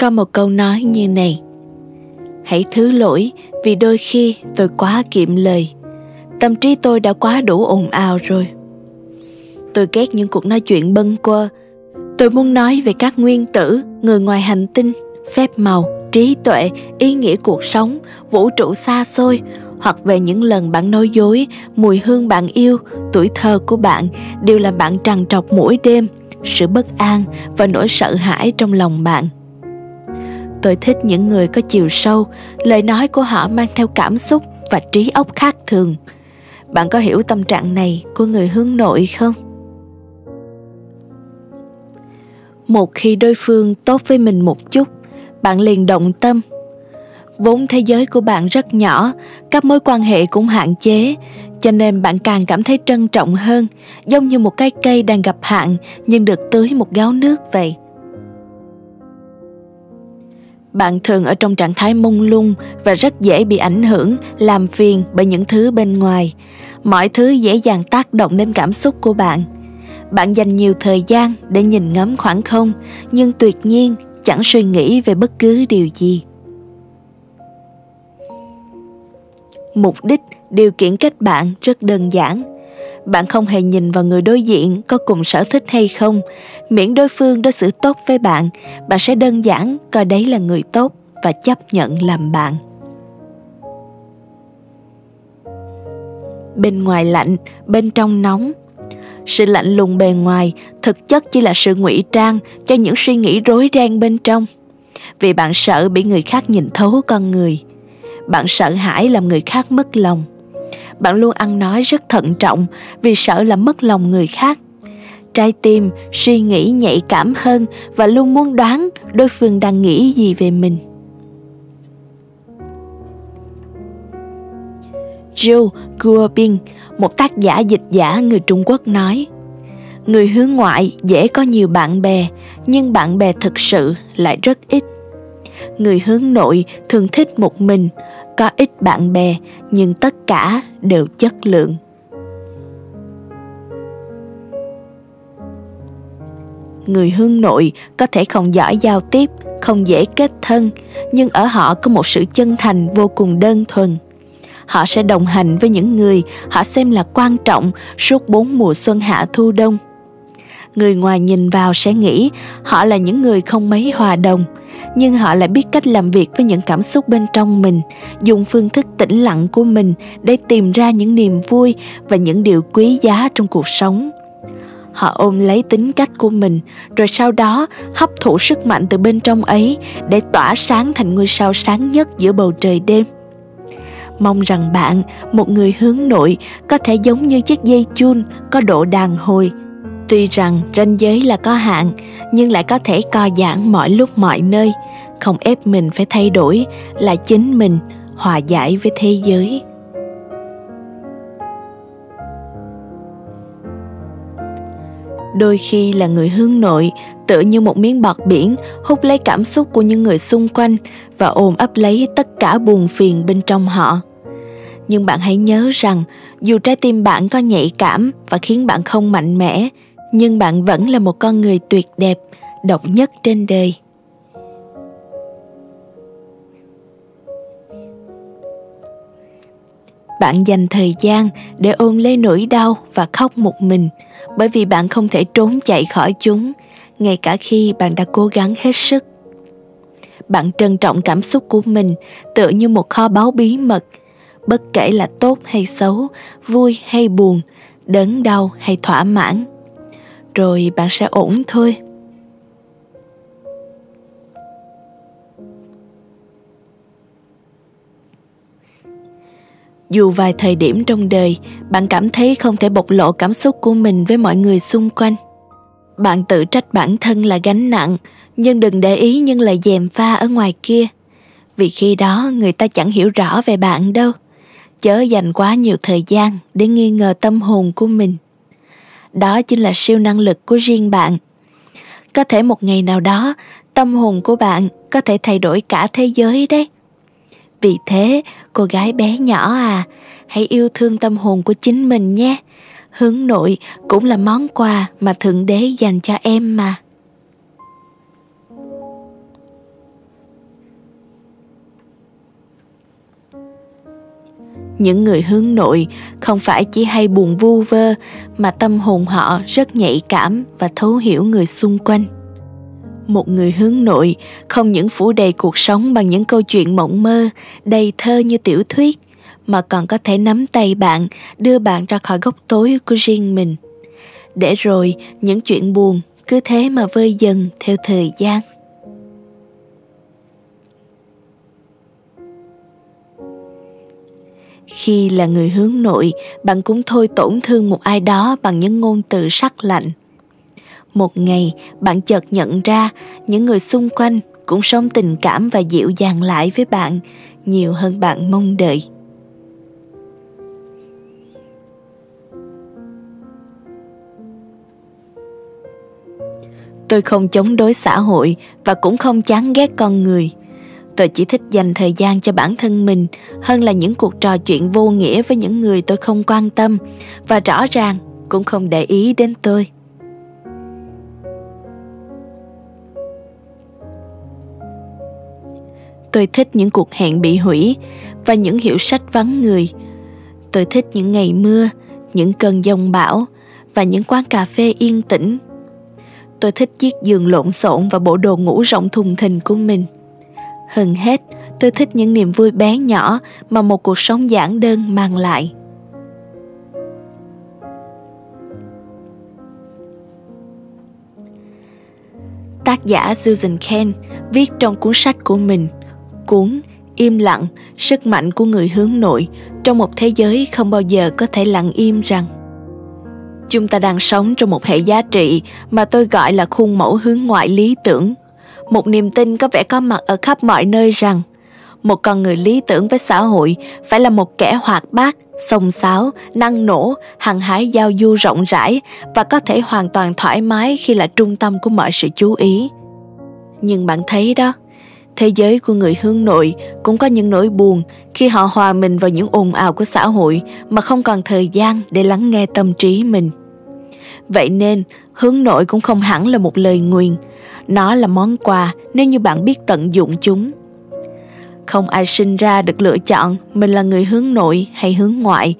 có một câu nói như này: hãy thứ lỗi vì đôi khi tôi quá kiệm lời. Tâm trí tôi đã quá đủ ồn ào rồi. Tôi ghét những cuộc nói chuyện bâng quơ. Tôi muốn nói về các nguyên tử, người ngoài hành tinh, phép màu, trí tuệ, ý nghĩa cuộc sống, vũ trụ xa xôi, hoặc về những lần bạn nói dối, mùi hương bạn yêu, tuổi thơ của bạn, đều làm bạn trằn trọc mỗi đêm, sự bất an và nỗi sợ hãi trong lòng bạn. Tôi thích những người có chiều sâu, lời nói của họ mang theo cảm xúc và trí óc khác thường. Bạn có hiểu tâm trạng này của người hướng nội không? Một khi đối phương tốt với mình một chút, bạn liền động tâm. Vốn thế giới của bạn rất nhỏ, các mối quan hệ cũng hạn chế, cho nên bạn càng cảm thấy trân trọng hơn, giống như một cái cây đang gặp hạn nhưng được tưới một gáo nước vậy. Bạn thường ở trong trạng thái mông lung và rất dễ bị ảnh hưởng, làm phiền bởi những thứ bên ngoài. Mọi thứ dễ dàng tác động đến cảm xúc của bạn. Bạn dành nhiều thời gian để nhìn ngắm khoảng không, nhưng tuyệt nhiên chẳng suy nghĩ về bất cứ điều gì. Mục đích, điều kiện kết bạn rất đơn giản. Bạn không hề nhìn vào người đối diện có cùng sở thích hay không. Miễn đối phương đối xử tốt với bạn, bạn sẽ đơn giản coi đấy là người tốt và chấp nhận làm bạn. Bên ngoài lạnh, bên trong nóng. Sự lạnh lùng bề ngoài thực chất chỉ là sự ngụy trang cho những suy nghĩ rối ren bên trong. Vì bạn sợ bị người khác nhìn thấu con người. Bạn sợ hãi làm người khác mất lòng. Bạn luôn ăn nói rất thận trọng vì sợ làm mất lòng người khác. Trái tim suy nghĩ nhạy cảm hơn và luôn muốn đoán đối phương đang nghĩ gì về mình. Joe Guo, một tác giả dịch giả người Trung Quốc nói: người hướng ngoại dễ có nhiều bạn bè, nhưng bạn bè thực sự lại rất ít. Người hướng nội thường thích một mình, có ít bạn bè, nhưng tất cả đều chất lượng. Người hướng nội có thể không giỏi giao tiếp, không dễ kết thân, nhưng ở họ có một sự chân thành vô cùng đơn thuần. Họ sẽ đồng hành với những người họ xem là quan trọng suốt 4 mùa xuân hạ thu đông. Người ngoài nhìn vào sẽ nghĩ họ là những người không mấy hòa đồng, nhưng họ lại biết cách làm việc với những cảm xúc bên trong mình, dùng phương thức tĩnh lặng của mình để tìm ra những niềm vui và những điều quý giá trong cuộc sống. Họ ôm lấy tính cách của mình, rồi sau đó hấp thụ sức mạnh từ bên trong ấy để tỏa sáng thành ngôi sao sáng nhất giữa bầu trời đêm. Mong rằng bạn, một người hướng nội, có thể giống như chiếc dây chun có độ đàn hồi. Tuy rằng ranh giới là có hạn, nhưng lại có thể co giãn mọi lúc mọi nơi, không ép mình phải thay đổi, là chính mình, hòa giải với thế giới. Đôi khi là người hướng nội, tựa như một miếng bọt biển hút lấy cảm xúc của những người xung quanh và ôm ấp lấy tất cả buồn phiền bên trong họ. Nhưng bạn hãy nhớ rằng, dù trái tim bạn có nhạy cảm và khiến bạn không mạnh mẽ, nhưng bạn vẫn là một con người tuyệt đẹp, độc nhất trên đời. Bạn dành thời gian để ôm lấy nỗi đau và khóc một mình, bởi vì bạn không thể trốn chạy khỏi chúng, ngay cả khi bạn đã cố gắng hết sức. Bạn trân trọng cảm xúc của mình tựa như một kho báu bí mật. Bất kể là tốt hay xấu, vui hay buồn, đớn đau hay thỏa mãn, rồi bạn sẽ ổn thôi. Dù vài thời điểm trong đời bạn cảm thấy không thể bộc lộ cảm xúc của mình với mọi người xung quanh, bạn tự trách bản thân là gánh nặng, nhưng đừng để ý những lời gièm pha ở ngoài kia, vì khi đó người ta chẳng hiểu rõ về bạn đâu. Chớ dành quá nhiều thời gian để nghi ngờ tâm hồn của mình. Đó chính là siêu năng lực của riêng bạn. Có thể một ngày nào đó, tâm hồn của bạn có thể thay đổi cả thế giới đấy. Vì thế, cô gái bé nhỏ à, hãy yêu thương tâm hồn của chính mình nhé. Hướng nội cũng là món quà mà Thượng Đế dành cho em mà. những người hướng nội không phải chỉ hay buồn vu vơ mà tâm hồn họ rất nhạy cảm và thấu hiểu người xung quanh. Một người hướng nội không những phủ đầy cuộc sống bằng những câu chuyện mộng mơ, đầy thơ như tiểu thuyết, mà còn có thể nắm tay bạn, đưa bạn ra khỏi góc tối của riêng mình. Để rồi những chuyện buồn cứ thế mà vơi dần theo thời gian. Khi là người hướng nội, bạn cũng thôi tổn thương một ai đó bằng những ngôn từ sắc lạnh. Một ngày, bạn chợt nhận ra những người xung quanh cũng sống tình cảm và dịu dàng lại với bạn nhiều hơn bạn mong đợi. Tôi không chống đối xã hội và cũng không chán ghét con người. Tôi chỉ thích dành thời gian cho bản thân mình hơn là những cuộc trò chuyện vô nghĩa với những người tôi không quan tâm và rõ ràng cũng không để ý đến tôi. Tôi thích những cuộc hẹn bị hủy và những hiệu sách vắng người. Tôi thích những ngày mưa, những cơn giông bão và những quán cà phê yên tĩnh. Tôi thích chiếc giường lộn xộn và bộ đồ ngủ rộng thùng thình của mình. Hơn hết, tôi thích những niềm vui bé nhỏ mà một cuộc sống giản đơn mang lại. Tác giả Susan Cain viết trong cuốn sách của mình, cuốn Im lặng, sức mạnh của người hướng nội trong một thế giới không bao giờ có thể lặng im rằng: chúng ta đang sống trong một hệ giá trị mà tôi gọi là khuôn mẫu hướng ngoại lý tưởng. Một niềm tin có vẻ có mặt ở khắp mọi nơi rằng một con người lý tưởng với xã hội phải là một kẻ hoạt bát, xông xáo, năng nổ, hăng hái giao du rộng rãi và có thể hoàn toàn thoải mái khi là trung tâm của mọi sự chú ý. Nhưng bạn thấy đó, thế giới của người hướng nội cũng có những nỗi buồn khi họ hòa mình vào những ồn ào của xã hội mà không còn thời gian để lắng nghe tâm trí mình. Vậy nên, hướng nội cũng không hẳn là một lời nguyền. Nó là món quà nếu như bạn biết tận dụng chúng. Không ai sinh ra được lựa chọn mình là người hướng nội hay hướng ngoại.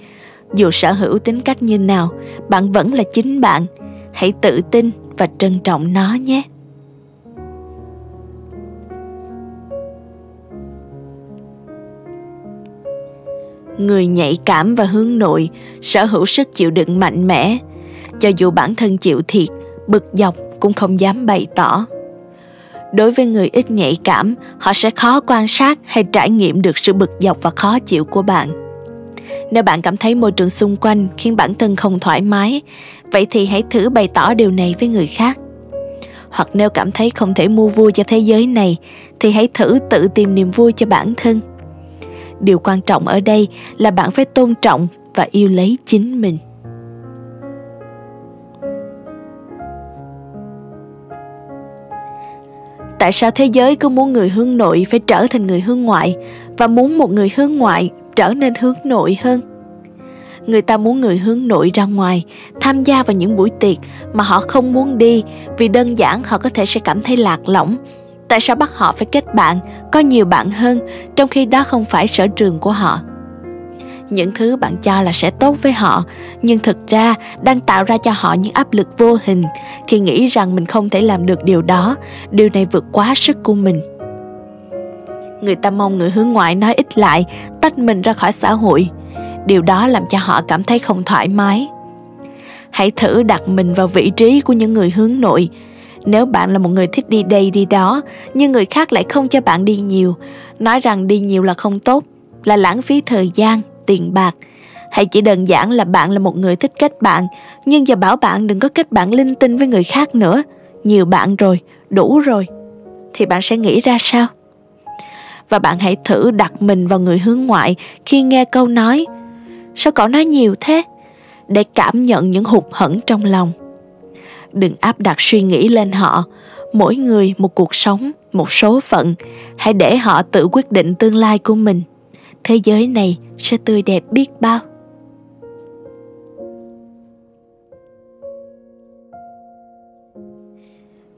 Dù sở hữu tính cách như nào, bạn vẫn là chính bạn. Hãy tự tin và trân trọng nó nhé. Người nhạy cảm và hướng nội sở hữu sức chịu đựng mạnh mẽ. Cho dù bản thân chịu thiệt, bực dọc cũng không dám bày tỏ. Đối với người ít nhạy cảm, họ sẽ khó quan sát hay trải nghiệm được sự bực dọc và khó chịu của bạn. Nếu bạn cảm thấy môi trường xung quanh khiến bản thân không thoải mái, vậy thì hãy thử bày tỏ điều này với người khác. Hoặc nếu cảm thấy không thể mua vui cho thế giới này, thì hãy thử tự tìm niềm vui cho bản thân. Điều quan trọng ở đây là bạn phải tôn trọng và yêu lấy chính mình. Tại sao thế giới cứ muốn người hướng nội phải trở thành người hướng ngoại và muốn một người hướng ngoại trở nên hướng nội hơn? Người ta muốn người hướng nội ra ngoài, tham gia vào những buổi tiệc mà họ không muốn đi vì đơn giản họ có thể sẽ cảm thấy lạc lõng. Tại sao bắt họ phải kết bạn, có nhiều bạn hơn, trong khi đó không phải sở trường của họ? Những thứ bạn cho là sẽ tốt với họ, nhưng thực ra đang tạo ra cho họ những áp lực vô hình khi nghĩ rằng mình không thể làm được điều đó, điều này vượt quá sức của mình. Người ta mong người hướng ngoại nói ít lại, tách mình ra khỏi xã hội. Điều đó làm cho họ cảm thấy không thoải mái. Hãy thử đặt mình vào vị trí của những người hướng nội. Nếu bạn là một người thích đi đây đi đó, nhưng người khác lại không cho bạn đi nhiều, nói rằng đi nhiều là không tốt, là lãng phí thời gian, tiền bạc, hay chỉ đơn giản là bạn là một người thích kết bạn, nhưng giờ bảo bạn đừng có kết bạn linh tinh với người khác nữa, nhiều bạn rồi, đủ rồi, thì bạn sẽ nghĩ ra sao? Và bạn hãy thử đặt mình vào người hướng ngoại khi nghe câu nói, sao cậu nói nhiều thế? Để cảm nhận những hụt hẫng trong lòng. Đừng áp đặt suy nghĩ lên họ. Mỗi người một cuộc sống, một số phận. Hãy để họ tự quyết định tương lai của mình. Thế giới này sẽ tươi đẹp biết bao.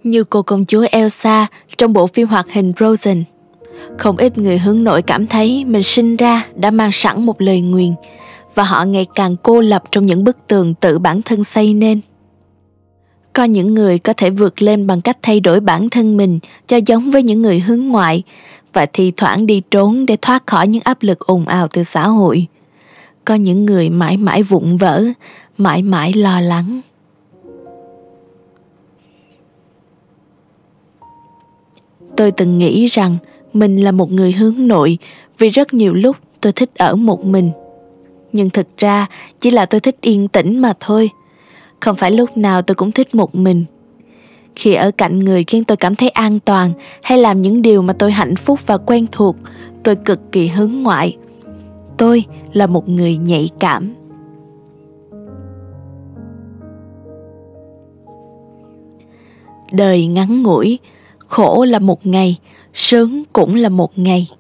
Như cô công chúa Elsa trong bộ phim hoạt hình Frozen, Không ít người hướng nội cảm thấy mình sinh ra đã mang sẵn một lời nguyền, và họ ngày càng cô lập trong những bức tường tự bản thân xây nên. Có những người có thể vượt lên bằng cách thay đổi bản thân mình cho giống với những người hướng ngoại, và thi thoảng đi trốn để thoát khỏi những áp lực ồn ào từ xã hội. Có những người mãi mãi vụng vỡ, mãi mãi lo lắng. Tôi từng nghĩ rằng mình là một người hướng nội vì rất nhiều lúc tôi thích ở một mình. Nhưng thực ra chỉ là tôi thích yên tĩnh mà thôi. Không phải lúc nào tôi cũng thích một mình. Khi ở cạnh người khiến tôi cảm thấy an toàn hay làm những điều mà tôi hạnh phúc và quen thuộc, tôi cực kỳ hướng ngoại. Tôi là một người nhạy cảm. Đời ngắn ngủi, khổ là một ngày, sướng cũng là một ngày.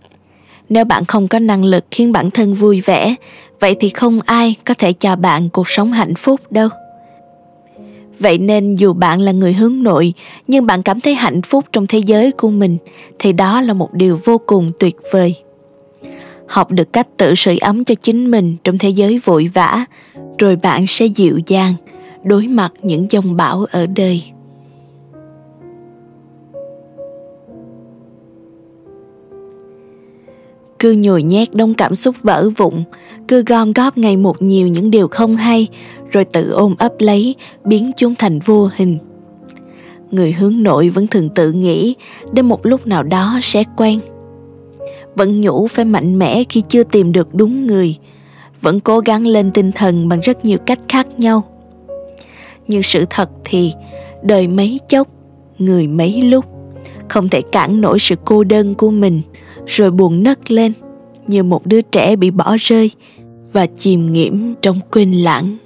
Nếu bạn không có năng lực khiến bản thân vui vẻ, vậy thì không ai có thể cho bạn cuộc sống hạnh phúc đâu. Vậy nên dù bạn là người hướng nội, nhưng bạn cảm thấy hạnh phúc trong thế giới của mình, thì đó là một điều vô cùng tuyệt vời. Học được cách tự sưởi ấm cho chính mình trong thế giới vội vã, rồi bạn sẽ dịu dàng đối mặt những dòng bão ở đời. Cứ nhồi nhét đống cảm xúc vỡ vụn, cứ gom góp ngày một nhiều những điều không hay, rồi tự ôm ấp lấy, biến chúng thành vô hình. Người hướng nội vẫn thường tự nghĩ đến một lúc nào đó sẽ quen. Vẫn nhủ phải mạnh mẽ khi chưa tìm được đúng người. Vẫn cố gắng lên tinh thần bằng rất nhiều cách khác nhau. Nhưng sự thật thì, đời mấy chốc, người mấy lúc. Không thể cản nổi sự cô đơn của mình, rồi buồn nấc lên như một đứa trẻ bị bỏ rơi và chìm nghỉm trong quên lãng.